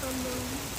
também.